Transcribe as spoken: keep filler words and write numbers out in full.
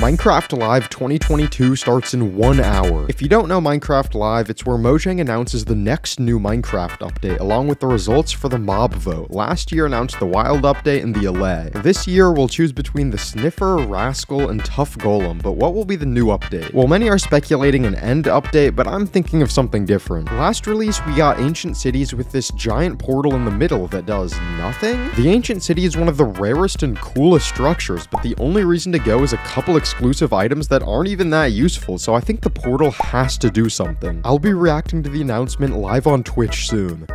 Minecraft Live twenty twenty-two starts in one hour. If you don't know Minecraft Live, it's where Mojang announces the next new Minecraft update, along with the results for the mob vote. Last year announced the wild update and the allay. This year, we'll choose between the sniffer, rascal, and tough golem, but what will be the new update? Well, many are speculating an end update, but I'm thinking of something different. Last release, we got Ancient Cities with this giant portal in the middle that does nothing? The Ancient City is one of the rarest and coolest structures, but the only reason to go is a couple of exclusive items that aren't even that useful, so I think the portal has to do something. I'll be reacting to the announcement live on Twitch soon.